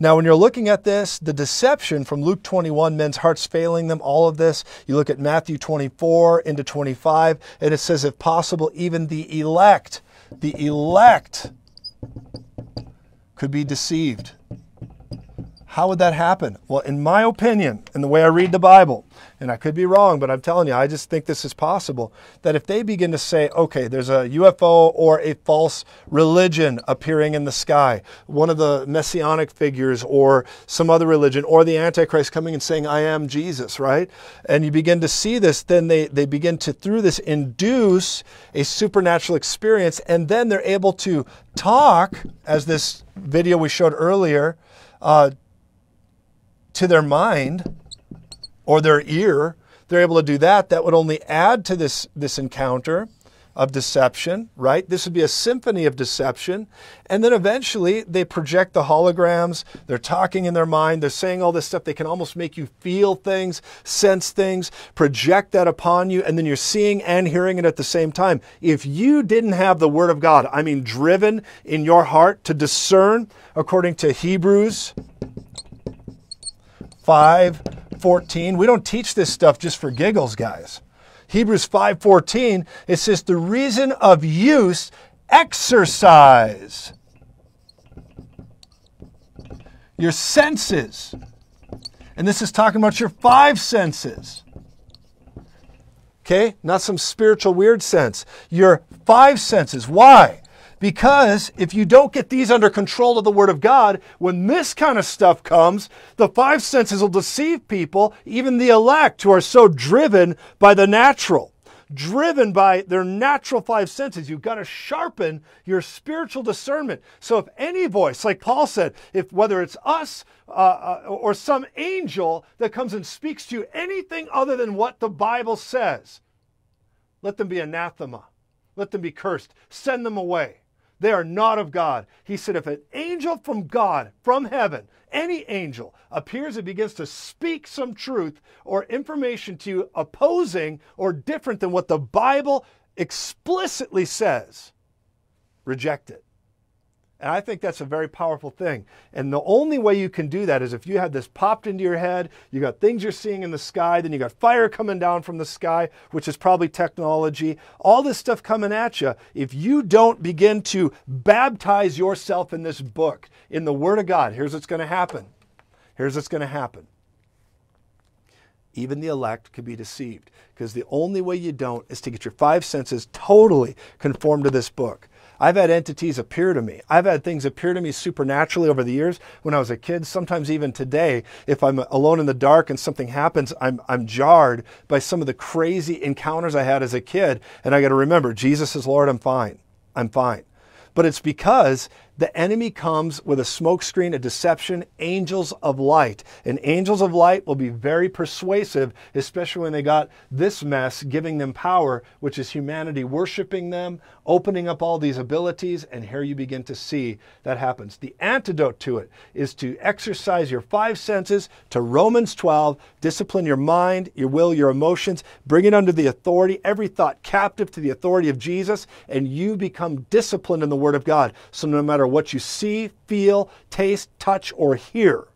Now, when you're looking at this, the deception from Luke twenty-one, men's hearts failing them, all of this, you look at Matthew twenty-four into twenty-five, and it says, if possible, even the elect, the elect could be deceived. How would that happen? Well, in my opinion, and the way I read the Bible, and I could be wrong, but I'm telling you, I just think this is possible, that if they begin to say, okay, there's a U F O or a false religion appearing in the sky, one of the messianic figures or some other religion, or the Antichrist coming and saying, I am Jesus, right? And you begin to see this, then they, they begin to, through this, induce a supernatural experience, and then they're able to talk, as this video we showed earlier, uh, to their mind or their ear. They're able to do that. That would only add to this, this encounter of deception, right? This would be a symphony of deception. And then eventually they project the holograms. They're talking in their mind. They're saying all this stuff. They can almost make you feel things, sense things, project that upon you. And then you're seeing and hearing it at the same time. If you didn't have the Word of God, I mean, driven in your heart to discern, according to Hebrews five fourteen. We don't teach this stuff just for giggles, guys. Hebrews five fourteen, it says the reason of use, exercise your senses. And this is talking about your five senses. Okay? Not some spiritual weird sense. Your five senses. Why? Because if you don't get these under control of the Word of God, when this kind of stuff comes, the five senses will deceive people, even the elect, who are so driven by the natural, driven by their natural five senses. You've got to sharpen your spiritual discernment. So if any voice, like Paul said, if whether it's us uh, or some angel that comes and speaks to you anything other than what the Bible says, let them be anathema. Let them be cursed. Send them away. They are not of God. He said, if an angel from God, from heaven, any angel appears and begins to speak some truth or information to you opposing or different than what the Bible explicitly says, reject it. And I think that's a very powerful thing. And the only way you can do that is if you have this popped into your head, you got things you're seeing in the sky, then you got fire coming down from the sky, which is probably technology, all this stuff coming at you. If you don't begin to baptize yourself in this book, in the Word of God, here's what's going to happen. Here's what's going to happen. Even the elect could be deceived, because the only way you don't is to get your five senses totally conformed to this book. I've had entities appear to me. I've had things appear to me supernaturally over the years when I was a kid. Sometimes even today, if I'm alone in the dark and something happens, I'm, I'm jarred by some of the crazy encounters I had as a kid. And I got to remember, Jesus is Lord, I'm fine. I'm fine. But it's because the enemy comes with a smokescreen, a deception, angels of light. And angels of light will be very persuasive, especially when they got this mess giving them power, which is humanity worshiping them, opening up all these abilities, and here you begin to see that happens. The antidote to it is to exercise your five senses to Romans twelve, discipline your mind, your will, your emotions, bring it under the authority, every thought captive to the authority of Jesus, and you become disciplined in the Word of God. So no matter what you see, feel, taste, touch, or hear,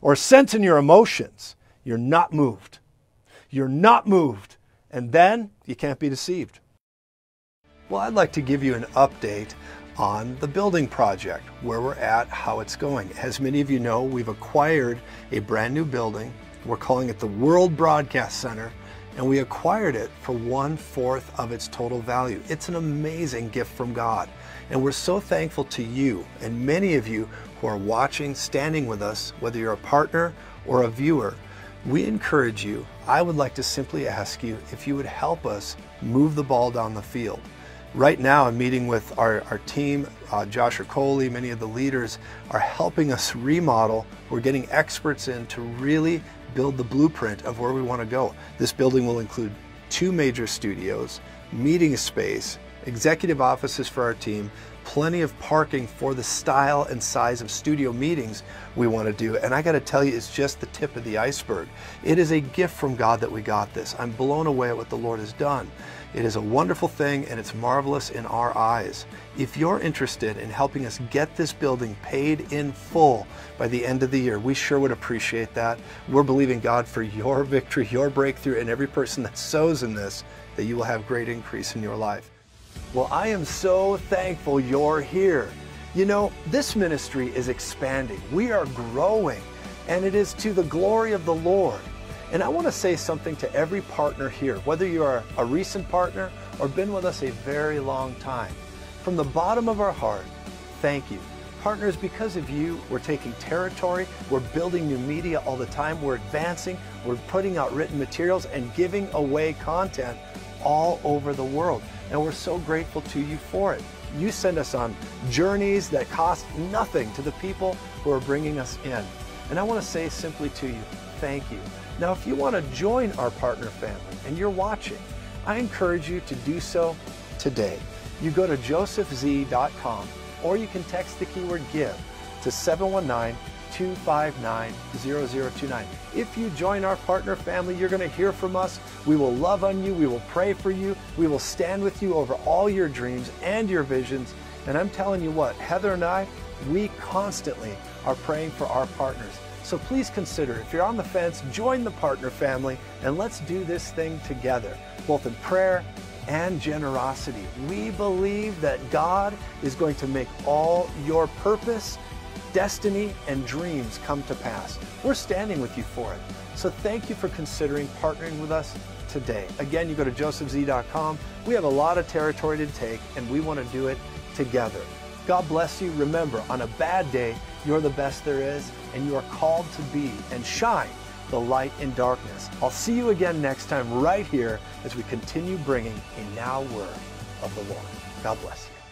or sense in your emotions, you're not moved. You're not moved. And then you can't be deceived. Well, I'd like to give you an update on the building project, where we're at, how it's going. As many of you know, we've acquired a brand new building. We're calling it the World Broadcast Center. And we acquired it for one-fourth of its total value. It's an amazing gift from God. And we're so thankful to you and many of you who are watching, standing with us, whether you're a partner or a viewer. We encourage you. I would like to simply ask you if you would help us move the ball down the field. Right now, I'm meeting with our, our team, uh, Joshua Coley, many of the leaders are helping us remodel. We're getting experts in to really build the blueprint of where we want to go. This building will include two major studios, meeting space, executive offices for our team, plenty of parking for the style and size of studio meetings we want to do. And I got to tell you, it's just the tip of the iceberg. It is a gift from God that we got this. I'm blown away at what the Lord has done. It is a wonderful thing, and it's marvelous in our eyes. If you're interested in helping us get this building paid in full by the end of the year, we sure would appreciate that. We're believing God for your victory, your breakthrough, and every person that sows in this, that you will have great increase in your life. Well, I am so thankful you're here. You know, this ministry is expanding. We are growing, and it is to the glory of the Lord. And I want to say something to every partner here, whether you are a recent partner or been with us a very long time. From the bottom of our heart, thank you. Partners, because of you, we're taking territory, we're building new media all the time, we're advancing, we're putting out written materials and giving away content all over the world. And we're so grateful to you for it. You send us on journeys that cost nothing to the people who are bringing us in. And I want to say simply to you, thank you. Now, if you want to join our partner family and you're watching, I encourage you to do so today. You go to joseph z dot com, or you can text the keyword GIVE to seven one nine, two five nine, zero zero two nine. If you join our partner family, you're going to hear from us. We will love on you. We will pray for you. We will stand with you over all your dreams and your visions. And I'm telling you what, Heather and I, we constantly are praying for our partners. So please consider, if you're on the fence, join the partner family, and let's do this thing together, both in prayer and generosity. We believe that God is going to make all your purpose, destiny, and dreams come to pass. We're standing with you for it. So thank you for considering partnering with us today. Again, you go to joseph z dot com. We have a lot of territory to take, and we want to do it together. God bless you. Remember, on a bad day, you're the best there is, and you are called to be and shine the light in darkness. I'll see you again next time right here as we continue bringing a now word of the Lord. God bless you.